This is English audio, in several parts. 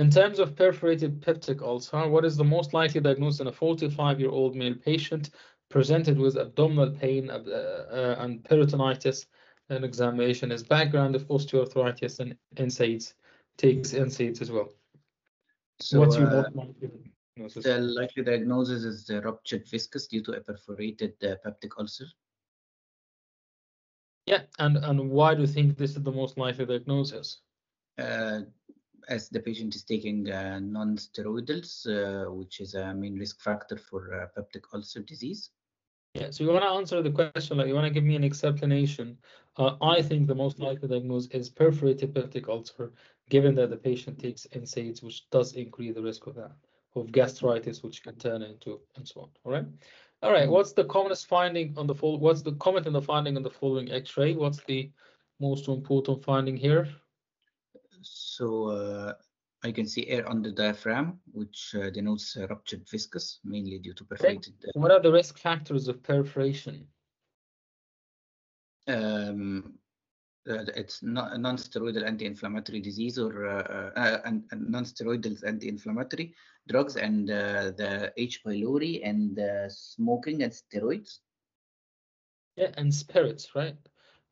In terms of perforated peptic ulcer, what is the most likely diagnosis in a 45-year-old male patient presented with abdominal pain and peritonitis? An examination is background of osteoarthritis and NSAIDs, takes NSAIDs as well. So what's your most likely diagnosis? The likely diagnosis is the ruptured viscus due to a perforated peptic ulcer. Yeah, and why do you think this is the most likely diagnosis? As the patient is taking non-steroidals, which is a main risk factor for peptic ulcer disease. Yeah, so you want to answer the question, like you want to give me an explanation. I think the most likely diagnosis is perforated peptic ulcer, given that the patient takes NSAIDs, which does increase the risk of that, of gastritis, which can turn into, and so on. All right. All right. What's the commonest finding on the full? What's the comment on the finding on the following X-ray? What's the most important finding here? So I can see air under diaphragm, which denotes ruptured viscus, mainly due to perforated. What are the risk factors of perforation? It's non-steroidal anti-inflammatory disease or non-steroidal anti-inflammatory drugs and the H. pylori and smoking and steroids. Yeah, and spirits, right?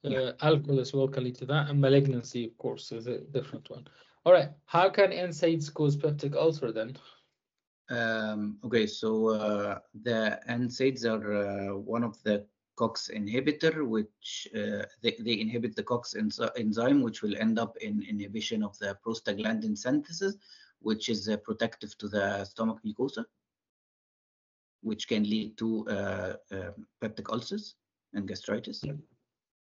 Yeah. Alcohol as well can lead to that, and malignancy, of course, is a different one. All right, how can NSAIDs cause peptic ulcer then? Okay, so the NSAIDs are one of the COX inhibitor, which they inhibit the COX enzyme, which will end up in inhibition of the prostaglandin synthesis, which is protective to the stomach mucosa, which can lead to peptic ulcers and gastritis. Yeah.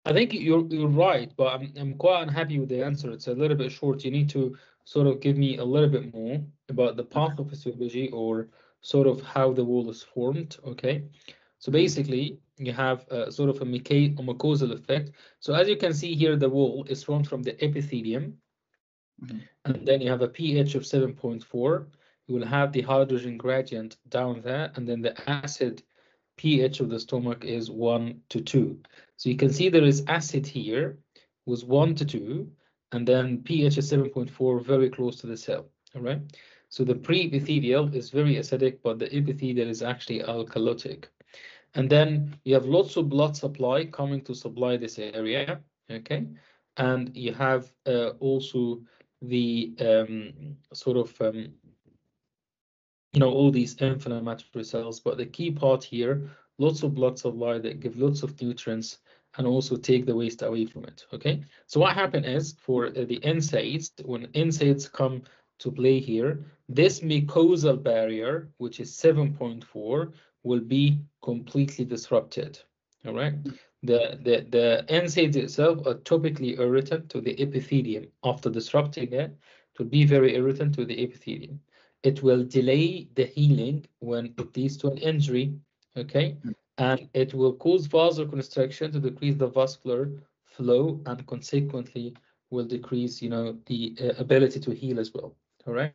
I think you're right, but I'm quite unhappy with the answer. It's a little bit short. You need to sort of give me a little bit more about the pathophysiology or sort of how the wall is formed. Okay, so basically you have sort of a mucosal effect. So as you can see here, the wall is formed from the epithelium, mm-hmm. and then you have a pH of 7.4. You will have the hydrogen gradient down there, and then the acid pH of the stomach is 1 to 2. So you can see there is acid here was 1 to 2, and then pH is 7.4, very close to the cell. All right. So the pre-epithelial is very acidic, but the epithelial is actually alkalotic. And then you have lots of blood supply coming to supply this area. Okay. And you have also the all these inflammatory cells, but the key part here, lots of blood supply that give lots of nutrients and also take the waste away from it, okay? So what happened is for the NSAIDs, when NSAIDs come to play here, this mucosal barrier, which is 7.4, will be completely disrupted, all right? The NSAIDs itself are topically irritant to the epithelium. After disrupting it, it will be very irritant to the epithelium. It will delay the healing when it leads to an injury, okay? And it will cause vasoconstriction to decrease the vascular flow and consequently will decrease, the ability to heal as well, all right?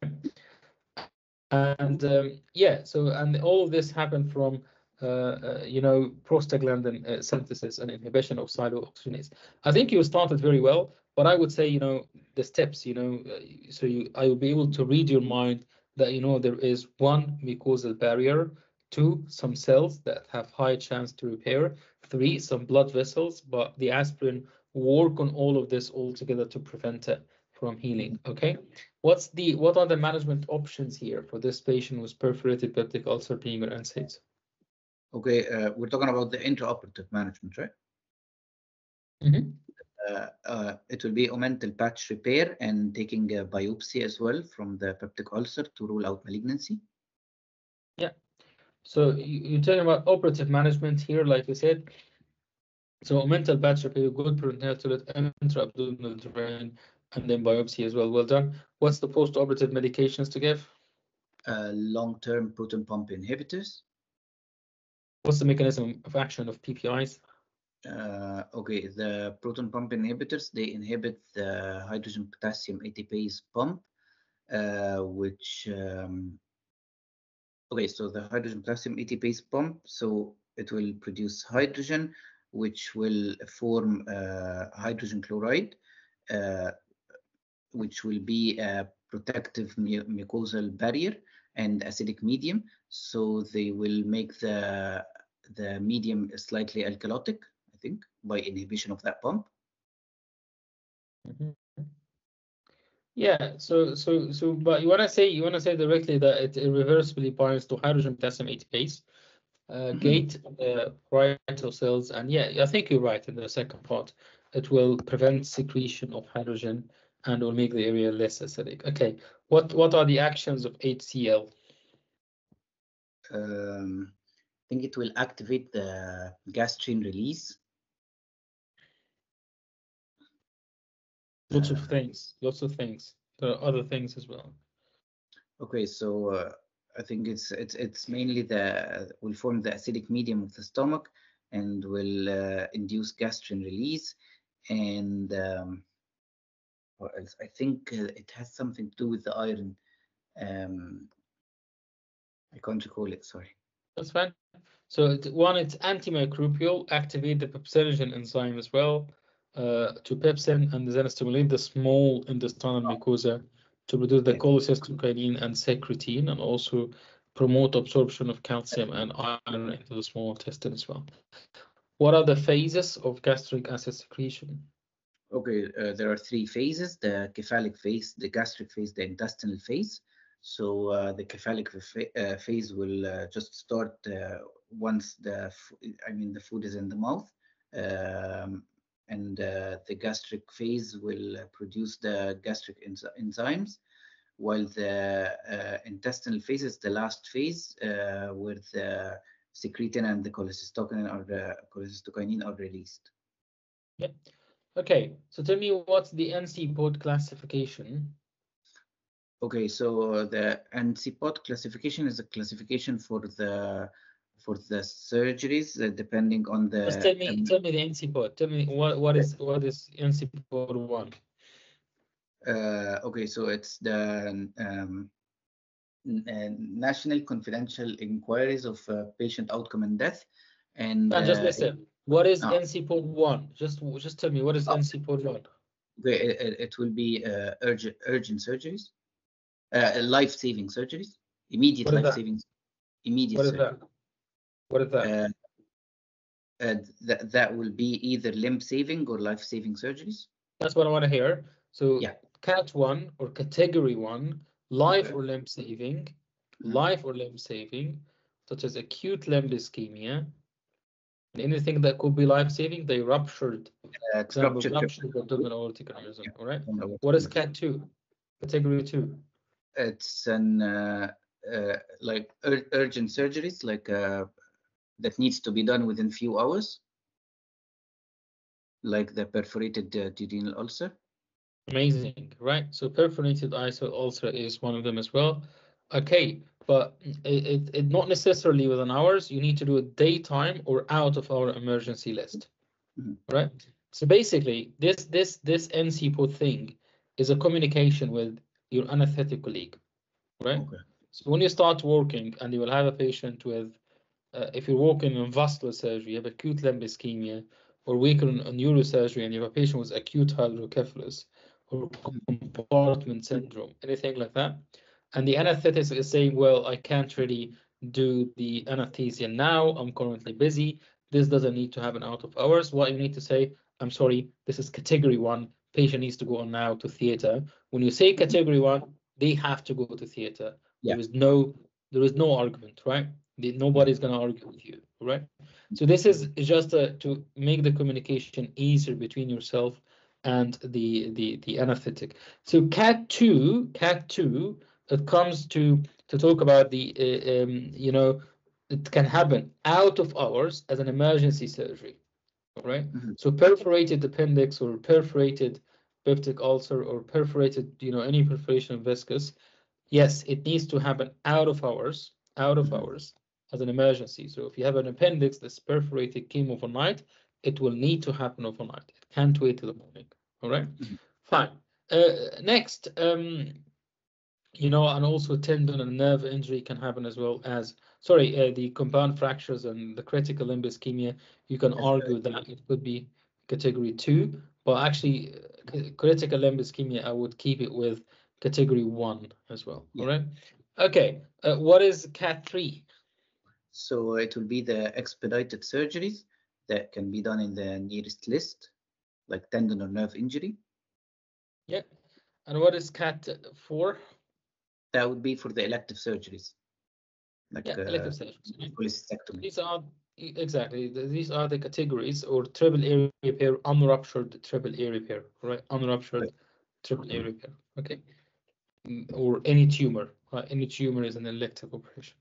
And and all of this happened from, prostaglandin synthesis and inhibition of cyclooxygenase. I think you started very well, but I would say, the steps, I will be able to read your mind that there is one mucosal barrier, two, some cells that have high chance to repair, three, some blood vessels, but the aspirin work on all of this altogether to prevent it from healing. Okay, what are the management options here for this patient with perforated peptic ulcer being on NSAIDs? Okay, we're talking about the intraoperative management, right? Mm-hmm. It will be omental patch repair and taking a biopsy as well from the peptic ulcer to rule out malignancy. Yeah. So you're talking about operative management here, like you said. So omental patch repair, good perinatal intra-abdominal drain, and then biopsy as well. Well done. What's the post-operative medications to give? Long-term proton pump inhibitors. What's the mechanism of action of PPIs? Okay, the proton pump inhibitors, they inhibit the hydrogen-potassium ATPase pump, so the hydrogen-potassium ATPase pump, so it will produce hydrogen, which will form hydrogen chloride, which will be protective mucosal barrier and acidic medium, so they will make the medium slightly alkalotic, I think, by inhibition of that pump. Mm-hmm. Yeah, so but you want to say directly that it irreversibly binds to hydrogen-potassium ATPase, gate parietal cells, and yeah, I think you're right in the second part. It will prevent secretion of hydrogen and will make the area less acidic. Okay, what are the actions of HCl? I think it will activate the gastrin release. Lots of things. There are other things as well. Okay, so I think it's mainly will form the acidic medium of the stomach and will induce gastrin release. And what else? I think it has something to do with the iron. I can't recall it. Sorry. That's fine. So it's antimicrobial. Activate the pepsinogen enzyme as well. To pepsin, and then stimulate the small intestinal mucosa to produce the cholecystokinin and secretin, and also promote absorption of calcium and iron into the small intestine as well. What are the phases of gastric acid secretion? Okay, there are three phases: the cephalic phase, the gastric phase, the intestinal phase. So the cephalic phase will just start once the food is in the mouth. And the gastric phase will produce the gastric enzymes, while the intestinal phase is the last phase where the secretin and the cholecystokinin are released. Yeah. Okay, so tell me, what's the NCEPOD classification? Okay, so the NCEPOD classification is a classification for the surgeries, depending on the. Just tell me the NCEPOD. Tell me what is NCEPOD 1? Okay, so it's the National Confidential Inquiries of Patient Outcome and Death, and. Just listen. What is NCEPOD 1? Just tell me what is NCEPOD 1. Okay, it will be urgent surgeries, life-saving surgeries, immediate life-saving, immediate. What is that? What is that? That will be either limb-saving or life-saving surgeries. That's what I want to hear. So yeah. Cat 1 or Category 1, life or limb-saving, such as acute limb ischemia, and anything that could be life-saving, they ruptured. Ruptured abdominal aortic aneurysm, all right? What is Cat 2, Category 2? It's an like urgent surgeries, like that needs to be done within few hours, like the perforated duodenal ulcer. Amazing, right? So perforated ulcer is one of them as well. Okay, but it not necessarily within hours. You need to do it daytime or out of our emergency list, right? So basically, this NCEPOD thing is a communication with your anesthetic colleague, right? Okay. So when you start working and you will have a patient with if you're working on vascular surgery, you have acute limb ischemia, or working on neurosurgery and you have a patient with acute hydrocephalus or compartment syndrome, anything like that, and the anesthetist is saying, well, I can't really do the anesthesia now, I'm currently busy, this doesn't need to happen out of hours. What you need to say, I'm sorry, this is Category 1, patient needs to go on now to theater. When you say Category 1, they have to go to theater. Yeah. There is no argument, right? Nobody's going to argue with you, right? So this is just to make the communication easier between yourself and the anesthetic. So Cat 2, it comes to talk about the, it can happen out of hours as an emergency surgery, right? Mm-hmm. So perforated appendix or perforated peptic ulcer or perforated, any perforation of viscous. Yes, it needs to happen out of hours. As an emergency. So if you have an appendix that's perforated, came overnight, it will need to happen overnight. It can't wait till the morning. All right, fine. Next, and also tendon and nerve injury can happen as well as, the compound fractures and the critical limb ischemia. You can argue that it could be Category 2, but actually critical limb ischemia, I would keep it with category 1 as well. Yeah. All right. Okay. What is Cat 3? So it will be the expedited surgeries that can be done in the nearest list, like tendon or nerve injury. Yeah. And what is Cat 4? That would be for the elective surgeries. Like, yeah, elective surgeries. Cholecystectomy. These are exactly these are the categories, or triple A repair, unruptured triple A repair, right? Unruptured triple A repair. Okay. Or any tumor. Right? Any tumor is an elective operation.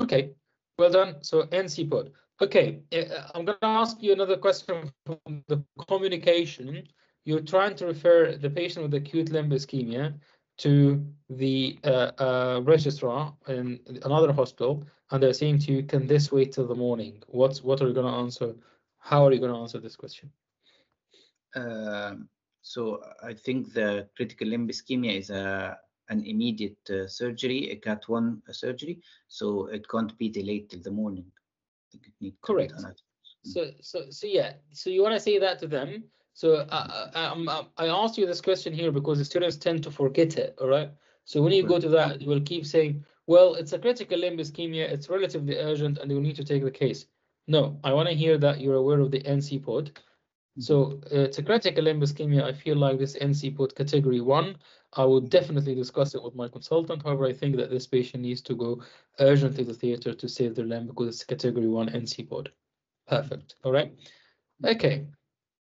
Okay. Well done. So NCEPOD. Okay. I'm going to ask you another question from the communication. You're trying to refer the patient with acute limb ischemia to the registrar in another hospital, and they're saying to you, can this wait till the morning? What are you going to answer? How are you going to answer this question? So I think the critical limb ischemia is an immediate surgery, a Cat 1 surgery, so it can't be delayed till the morning. I think it needs correct. So yeah, so you want to say that to them. So I asked you this question here because the students tend to forget it, all right? So when you go to that, you will keep saying, well, it's a critical limb ischemia, it's relatively urgent, and you need to take the case. No, I want to hear that you're aware of the NCEPOD. So it's a critical limb ischemia. I feel like this NCEPOD category 1, I would definitely discuss it with my consultant. However, I think that this patient needs to go urgently to the theater to save their limb because it's category 1 NCEPOD. Perfect, all right? Okay.